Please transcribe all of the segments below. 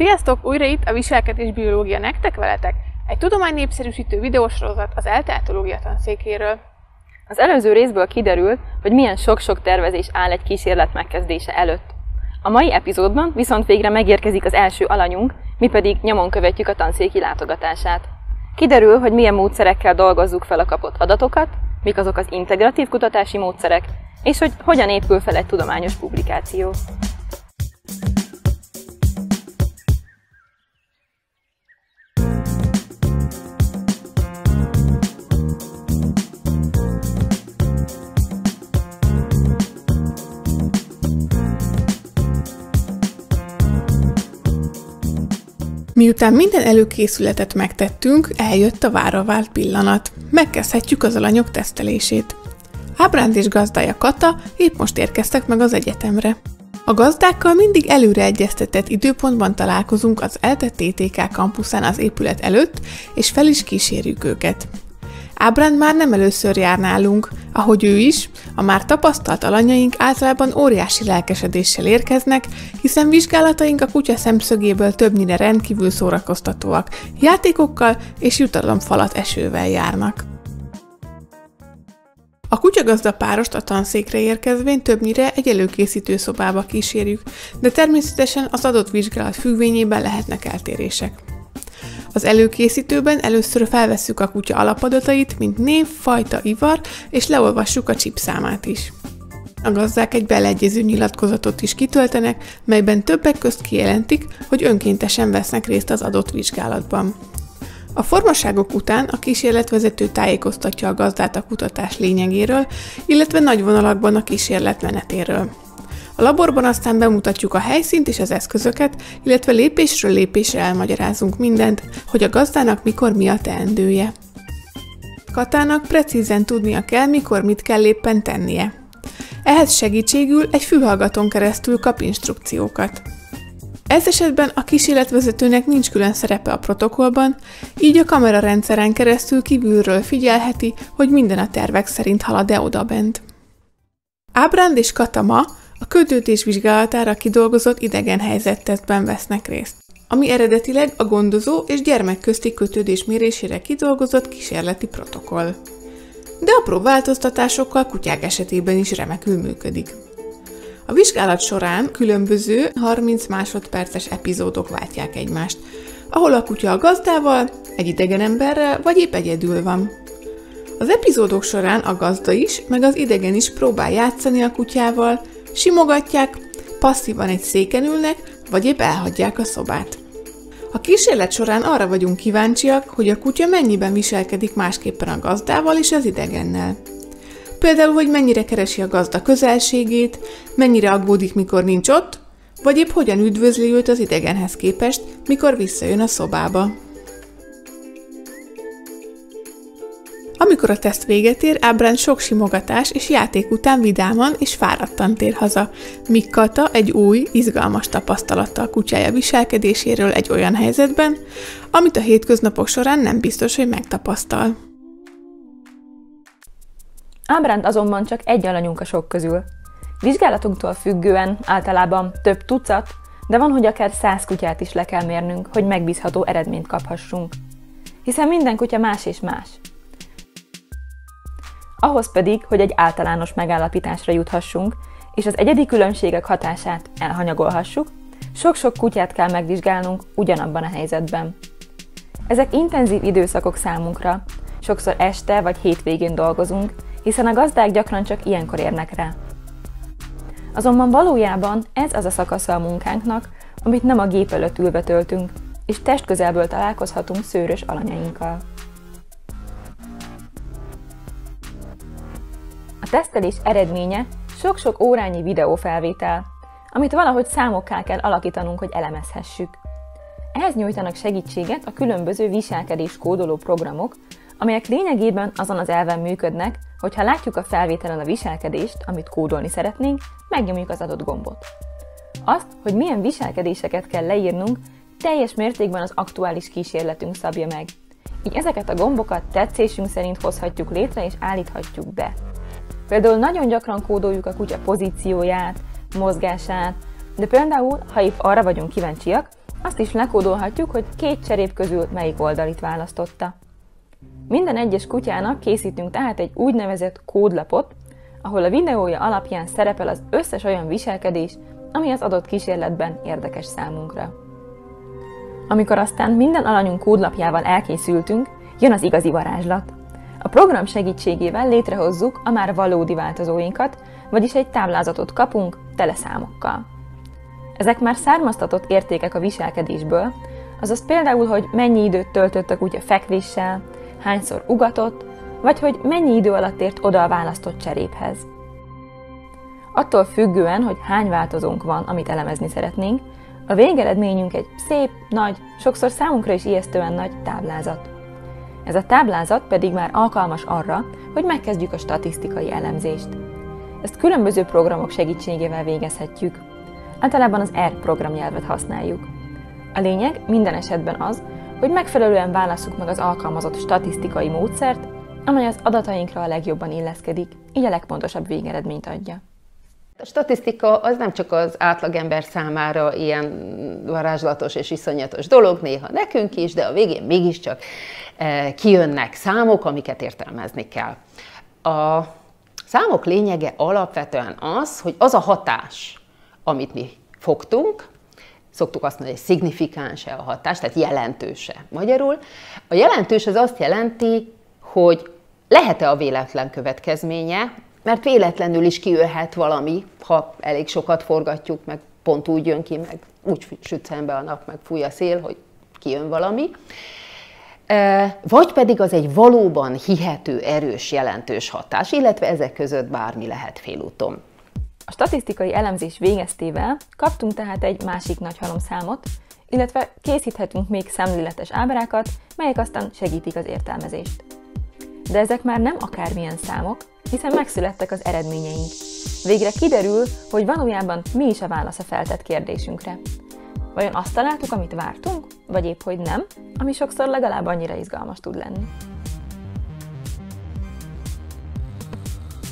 Sziasztok! Újra itt a Viselkedés Biológia nektek veletek, egy tudománynépszerűsítő videósorozat az ELTE etológia tanszékéről. Az előző részből kiderült, hogy milyen sok-sok tervezés áll egy kísérlet megkezdése előtt. A mai epizódban viszont végre megérkezik az első alanyunk, mi pedig nyomon követjük a tanszéki látogatását. Kiderül, hogy milyen módszerekkel dolgozzuk fel a kapott adatokat, mik azok az integratív kutatási módszerek, és hogy hogyan épül fel egy tudományos publikáció. Miután minden előkészületet megtettünk, eljött a várra vált pillanat. Megkezdhetjük az alanyok tesztelését. Ábránd és gazdája Kata épp most érkeztek meg az egyetemre. A gazdákkal mindig előre egyeztetett időpontban találkozunk az ELTE TTK kampuszán az épület előtt, és fel is kísérjük őket. Ábránd már nem először jár nálunk, ahogy ő is, a már tapasztalt alanyaink általában óriási lelkesedéssel érkeznek, hiszen vizsgálataink a kutya szemszögéből többnyire rendkívül szórakoztatóak, játékokkal és jutalomfalat esővel járnak. A kutyagazda párost a tanszékre érkezvén többnyire egy előkészítő szobába kísérjük, de természetesen az adott vizsgálat függvényében lehetnek eltérések. Az előkészítőben először felvesszük a kutya alapadatait, mint név, fajta, ivar, és leolvassuk a csipszámát is. A gazdák egy beleegyező nyilatkozatot is kitöltenek, melyben többek közt kijelentik, hogy önkéntesen vesznek részt az adott vizsgálatban. A formaságok után a kísérletvezető tájékoztatja a gazdát a kutatás lényegéről, illetve nagy vonalakban a kísérlet menetéről. A laborban aztán bemutatjuk a helyszínt és az eszközöket, illetve lépésről lépésre elmagyarázunk mindent, hogy a gazdának mikor mi a teendője. Katának precízen tudnia kell, mikor mit kell éppen tennie. Ehhez segítségül egy fülhallgatón keresztül kap instrukciókat. Ez esetben a kísérletvezetőnek nincs külön szerepe a protokollban, így a kamerarendszeren keresztül kívülről figyelheti, hogy minden a tervek szerint halad-e odabent. Ábránd és Kata ma a kötődés vizsgálatára kidolgozott idegen helyzettesztben vesznek részt, ami eredetileg a gondozó és gyermek közti kötődés mérésére kidolgozott kísérleti protokoll. De apró változtatásokkal kutyák esetében is remekül működik. A vizsgálat során különböző 30 másodperces epizódok váltják egymást, ahol a kutya a gazdával, egy idegen emberrel vagy épp egyedül van. Az epizódok során a gazda is, meg az idegen is próbál játszani a kutyával, simogatják, passzívan egy széken ülnek, vagy épp elhagyják a szobát. A kísérlet során arra vagyunk kíváncsiak, hogy a kutya mennyiben viselkedik másképpen a gazdával és az idegennel. Például, hogy mennyire keresi a gazda közelségét, mennyire aggódik, mikor nincs ott, vagy épp hogyan üdvözli őt az idegenhez képest, mikor visszajön a szobába. Amikor a teszt véget ér, Ábránd sok simogatás és játék után vidáman és fáradtan tér haza, míg Kata egy új, izgalmas tapasztalattal kutyája viselkedéséről egy olyan helyzetben, amit a hétköznapok során nem biztos, hogy megtapasztal. Ábránd azonban csak egy alanyunk a sok közül. Vizsgálatunktól függően általában több tucat, de van, hogy akár 100 kutyát is le kell mérnünk, hogy megbízható eredményt kaphassunk. Hiszen minden kutya más és más. Ahhoz pedig, hogy egy általános megállapításra juthassunk, és az egyedi különbségek hatását elhanyagolhassuk, sok-sok kutyát kell megvizsgálnunk ugyanabban a helyzetben. Ezek intenzív időszakok számunkra, sokszor este vagy hétvégén dolgozunk, hiszen a gazdák gyakran csak ilyenkor érnek rá. Azonban valójában ez az a szakasza a munkánknak, amit nem a gép előtt ülve töltünk, és testközelből találkozhatunk szőrös alanyainkkal. A tesztelés eredménye sok-sok órányi videófelvétel, amit valahogy számokká kell alakítanunk, hogy elemezhessük. Ehhez nyújtanak segítséget a különböző viselkedéskódoló programok, amelyek lényegében azon az elven működnek, hogy ha látjuk a felvételen a viselkedést, amit kódolni szeretnénk, megnyomjuk az adott gombot. Azt, hogy milyen viselkedéseket kell leírnunk, teljes mértékben az aktuális kísérletünk szabja meg. Így ezeket a gombokat tetszésünk szerint hozhatjuk létre és állíthatjuk be. Például nagyon gyakran kódoljuk a kutya pozícióját, mozgását, de például, ha épp arra vagyunk kíváncsiak, Azt is lekódolhatjuk, hogy két cserép közül melyik oldalit választotta. Minden egyes kutyának készítünk tehát egy úgynevezett kódlapot, ahol a videója alapján szerepel az összes olyan viselkedés, ami az adott kísérletben érdekes számunkra. Amikor aztán minden alanyunk kódlapjával elkészültünk, jön az igazi varázslat. A program segítségével létrehozzuk a már valódi változóinkat, vagyis egy táblázatot kapunk tele számokkal. Ezek már származtatott értékek a viselkedésből, azaz például, hogy mennyi időt töltött a kutya fekvéssel, hányszor ugatott, vagy hogy mennyi idő alatt ért oda a választott cseréphez. Attól függően, hogy hány változónk van, amit elemezni szeretnénk, a végeredményünk egy szép, nagy, sokszor számunkra is ijesztően nagy táblázat. Ez a táblázat pedig már alkalmas arra, hogy megkezdjük a statisztikai elemzést. Ezt különböző programok segítségével végezhetjük. Általában az R programnyelvet használjuk. A lényeg minden esetben az, hogy megfelelően válasszuk meg az alkalmazott statisztikai módszert, amely az adatainkra a legjobban illeszkedik, így a legpontosabb végeredményt adja. A statisztika az nem csak az átlagember számára ilyen varázslatos és iszonyatos dolog, néha nekünk is, de a végén mégiscsak kijönnek számok, amiket értelmezni kell. A számok lényege alapvetően az, hogy az a hatás, amit mi fogtunk, szoktuk azt mondani, hogy szignifikáns-e a hatás, tehát jelentőse magyarul. A jelentős az azt jelenti, hogy lehet-e a véletlen következménye, mert véletlenül is kijöhet valami, ha elég sokat forgatjuk, meg pont úgy jön ki, meg úgy süt szembe a nap, meg fúj a szél, hogy kijön valami. Vagy pedig az egy valóban hihető, erős, jelentős hatás, illetve ezek között bármi lehet félúton. A statisztikai elemzés végeztével kaptunk tehát egy másik nagy halomszámot, illetve készíthetünk még szemléletes ábrákat, melyek aztán segítik az értelmezést. De ezek már nem akármilyen számok, hiszen megszülettek az eredményeink. Végre kiderül, hogy valójában mi is a válasz a feltett kérdésünkre. Vajon azt találtuk, amit vártunk, vagy épp hogy nem, ami sokszor legalább annyira izgalmas tud lenni.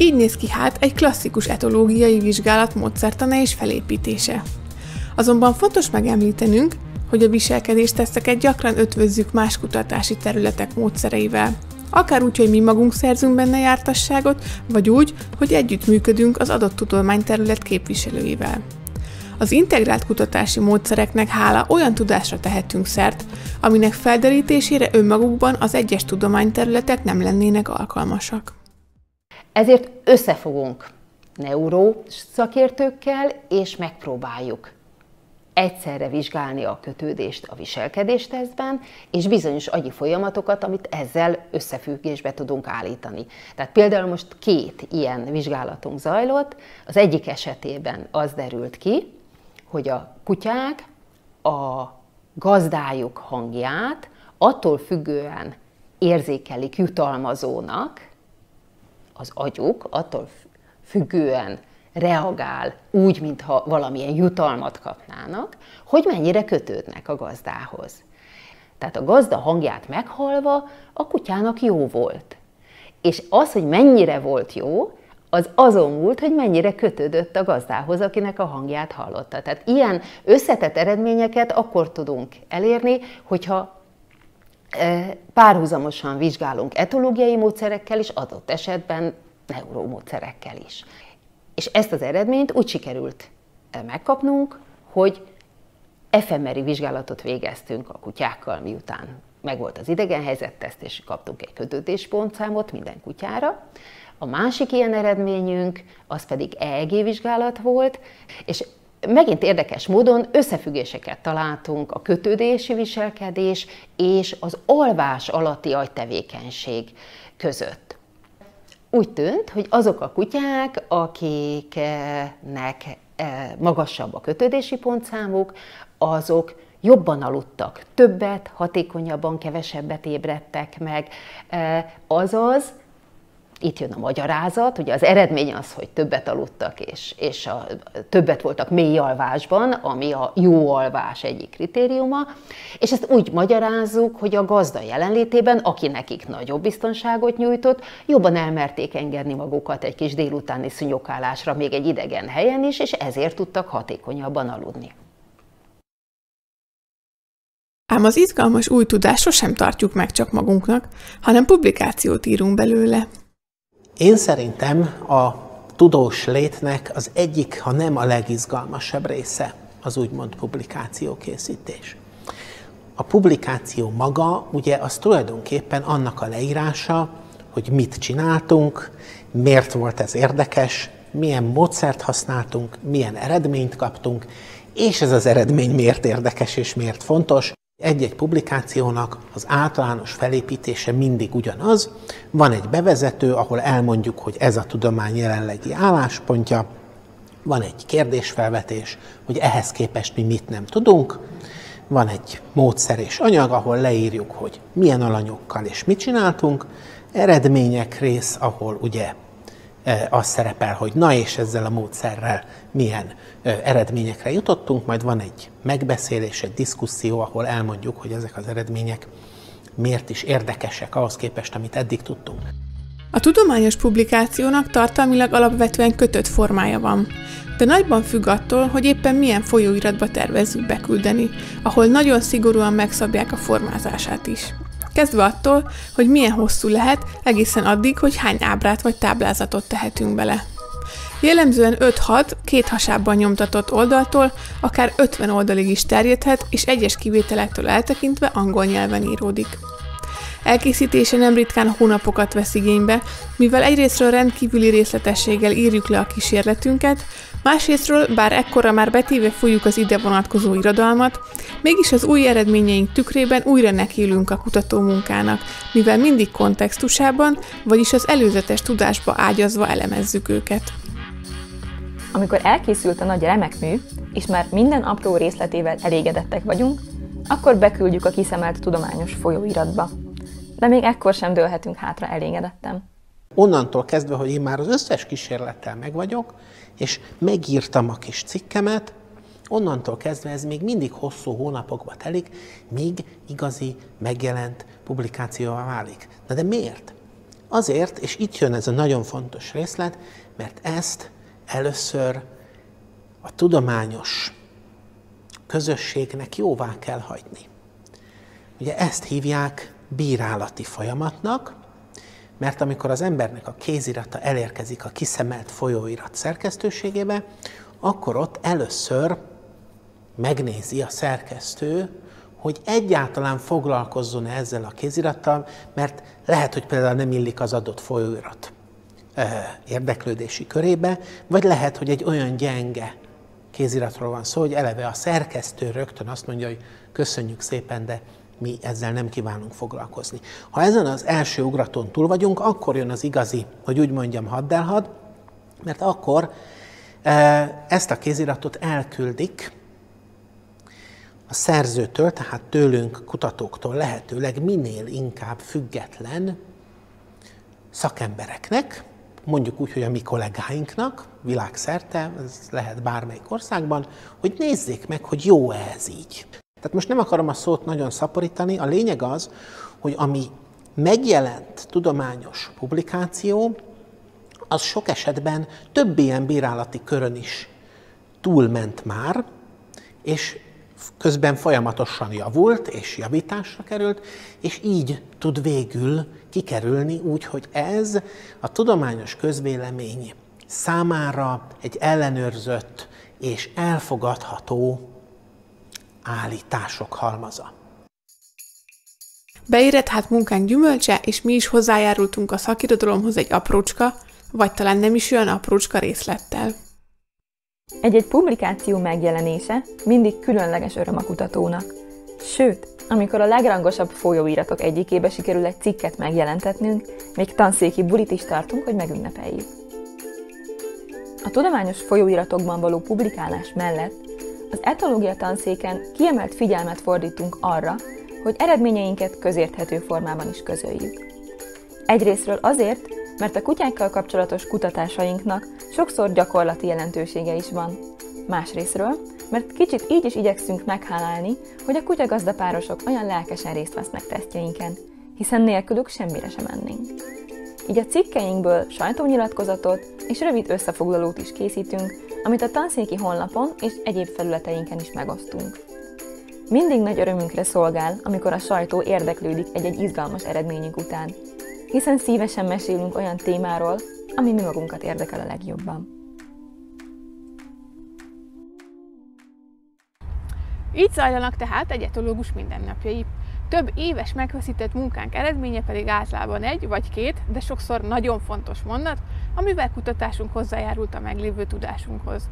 Így néz ki hát egy klasszikus etológiai vizsgálat módszertana és felépítése. Azonban fontos megemlítenünk, hogy a viselkedésteszteket gyakran ötvözzük más kutatási területek módszereivel. Akár úgy, hogy mi magunk szerzünk benne jártasságot, vagy úgy, hogy együttműködünk az adott tudományterület képviselőivel. Az integrált kutatási módszereknek hála olyan tudásra tehetünk szert, aminek felderítésére önmagukban az egyes tudományterületek nem lennének alkalmasak. Ezért összefogunk neuroszakértőkkel, és megpróbáljuk egyszerre vizsgálni a kötődést a viselkedéstesztben, és bizonyos agyi folyamatokat, amit ezzel összefüggésbe tudunk állítani. Tehát például most két ilyen vizsgálatunk zajlott, az egyik esetében az derült ki, hogy a kutyák a gazdájuk hangját attól függően érzékelik jutalmazónak, az agyuk attól függően reagál úgy, mintha valamilyen jutalmat kapnának, hogy mennyire kötődnek a gazdához. Tehát a gazda hangját meghallva a kutyának jó volt. És az, hogy mennyire volt jó, az azon múlt, hogy mennyire kötődött a gazdához, akinek a hangját hallotta. Tehát ilyen összetett eredményeket akkor tudunk elérni, hogyha párhuzamosan vizsgálunk etológiai módszerekkel is, adott esetben neuromódszerekkel is. És ezt az eredményt úgy sikerült megkapnunk, hogy efemeri vizsgálatot végeztünk a kutyákkal, miután megvolt az idegenhelyzetteszt, és kaptunk egy kötődéspontszámot minden kutyára. A másik ilyen eredményünk, az pedig EEG vizsgálat volt, és megint érdekes módon összefüggéseket találtunk a kötődési viselkedés és az alvás alatti agytevékenység között. Úgy tűnt, hogy azok a kutyák, akiknek magasabb a kötődési pontszámuk, azok jobban aludtak, többet, hatékonyabban, kevesebbet ébredtek meg, azaz, itt jön a magyarázat, ugye az eredmény az, hogy többet aludtak, és többet voltak mély alvásban, ami a jó alvás egyik kritériuma, és ezt úgy magyarázzuk, hogy a gazda jelenlétében, aki nekik nagyobb biztonságot nyújtott, jobban elmerték engedni magukat egy kis délutáni szúnyogálásra, még egy idegen helyen is, és ezért tudtak hatékonyabban aludni. Ám az izgalmas új tudást sosem tartjuk meg csak magunknak, hanem publikációt írunk belőle. Én szerintem a tudós létnek az egyik, ha nem a legizgalmasabb része az úgymond publikációkészítés. A publikáció maga, ugye az tulajdonképpen annak a leírása, hogy mit csináltunk, miért volt ez érdekes, milyen módszert használtunk, milyen eredményt kaptunk, és ez az eredmény miért érdekes és miért fontos. Egy-egy publikációnak az általános felépítése mindig ugyanaz. Van egy bevezető, ahol elmondjuk, hogy ez a tudomány jelenlegi álláspontja. Van egy kérdésfelvetés, hogy ehhez képest mi mit nem tudunk. Van egy módszer és anyag, ahol leírjuk, hogy milyen alanyokkal és mit csináltunk. Eredmények rész, ahol ugye az szerepel, hogy na és ezzel a módszerrel milyen eredményekre jutottunk, majd van egy megbeszélés, egy diszkuszió, ahol elmondjuk, hogy ezek az eredmények miért is érdekesek ahhoz képest, amit eddig tudtunk. A tudományos publikációnak tartalmilag alapvetően kötött formája van, de nagyban függ attól, hogy éppen milyen folyóiratba tervezzük beküldeni, ahol nagyon szigorúan megszabják a formázását is. Kezdve attól, hogy milyen hosszú lehet, egészen addig, hogy hány ábrát vagy táblázatot tehetünk bele. Jellemzően 5-6, két hasában nyomtatott oldaltól akár 50 oldalig is terjedhet, és egyes kivételektől eltekintve angol nyelven íródik. Elkészítése nem ritkán hónapokat vesz igénybe, mivel egyrésztről rendkívüli részletességgel írjuk le a kísérletünket, másrésztről, bár ekkora már betéve folyjuk az ide vonatkozó irodalmat, mégis az új eredményeink tükrében újra nekiülünk a kutatómunkának, mivel mindig kontextusában, vagyis az előzetes tudásba ágyazva elemezzük őket. Amikor elkészült a nagy remekmű, és már minden apró részletével elégedettek vagyunk, akkor beküldjük a kiszemelt tudományos folyóiratba. De még ekkor sem dőlhetünk hátra elégedettem. Onnantól kezdve, hogy én már az összes kísérlettel megvagyok, és megírtam a kis cikkemet, onnantól kezdve ez még mindig hosszú hónapokba telik, míg igazi, megjelent publikációvá válik. Na de miért? Azért, és itt jön ez a nagyon fontos részlet, mert ezt először a tudományos közösségnek jóvá kell hagyni. Ugye ezt hívják bírálati folyamatnak, mert amikor az embernek a kézirata elérkezik a kiszemelt folyóirat szerkesztőségébe, akkor ott először megnézi a szerkesztő, hogy egyáltalán foglalkozzon-e ezzel a kézirattal, mert lehet, hogy például nem illik az adott folyóirat érdeklődési körébe, vagy lehet, hogy egy olyan gyenge kéziratról van szó, hogy eleve a szerkesztő rögtön azt mondja, hogy köszönjük szépen, de mi ezzel nem kívánunk foglalkozni. Ha ezen az első ugratón túl vagyunk, akkor jön az igazi, hogy úgy mondjam, haddelhad, mert akkor ezt a kéziratot elküldik a szerzőtől, tehát tőlünk, kutatóktól lehetőleg minél inkább független szakembereknek, mondjuk úgy, hogy a mi kollégáinknak, világszerte, ez lehet bármelyik országban, hogy nézzék meg, hogy jó-e ez így. Tehát most nem akarom a szót nagyon szaporítani, a lényeg az, hogy ami megjelent tudományos publikáció, az sok esetben több ilyen bírálati körön is túlment már, és közben folyamatosan javult és javításra került, és így tud végül kikerülni úgy, hogy ez a tudományos közvélemény számára egy ellenőrzött és elfogadható állítások halmaza. Beérett hát munkánk gyümölcse, és mi is hozzájárultunk a szakirodalomhoz egy aprócska, vagy talán nem is olyan aprócska részlettel. Egy-egy publikáció megjelenése mindig különleges öröm a kutatónak. Sőt, amikor a legrangosabb folyóiratok egyikébe sikerül egy cikket megjelentetnünk, még tanszéki bulit is tartunk, hogy megünnepeljük. A tudományos folyóiratokban való publikálás mellett az etnológia tanszéken kiemelt figyelmet fordítunk arra, hogy eredményeinket közérthető formában is közöljük. Egyrésztről azért, mert a kutyákkal kapcsolatos kutatásainknak sokszor gyakorlati jelentősége is van. Másrésztről, mert kicsit így is igyekszünk meghálálni, hogy a kutyagazdapárosok olyan lelkesen részt vesznek tesztjeinken, hiszen nélkülük semmire sem mennénk. Így a cikkeinkből sajtónyilatkozatot és rövid összefoglalót is készítünk, amit a tanszéki honlapon és egyéb felületeinken is megosztunk. Mindig nagy örömünkre szolgál, amikor a sajtó érdeklődik egy-egy izgalmas eredményünk után, hiszen szívesen mesélünk olyan témáról, ami mi magunkat érdekel a legjobban. Így zajlanak tehát egyetológus mindennapjai. Több éves megfeszített munkánk eredménye pedig általában egy vagy két, de sokszor nagyon fontos mondat, amivel kutatásunk hozzájárult a meglévő tudásunkhoz.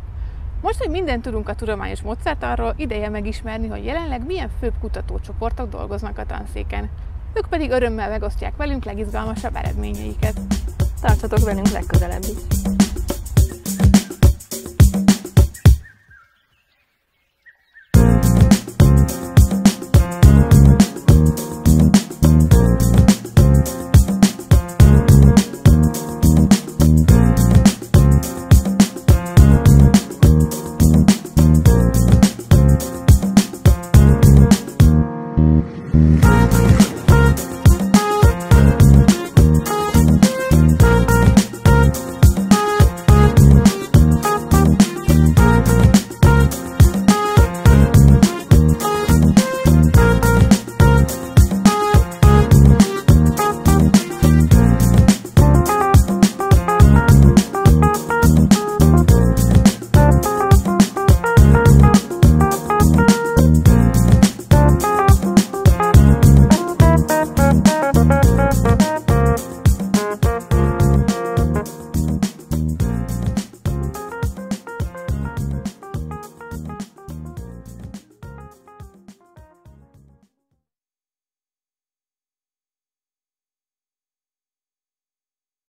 Most, hogy mindent tudunk a tudományos módszertanról, ideje megismerni, hogy jelenleg milyen főbb kutatócsoportok dolgoznak a tanszéken. Ők pedig örömmel megosztják velünk legizgalmasabb eredményeiket. Tartsatok velünk legközelebb is!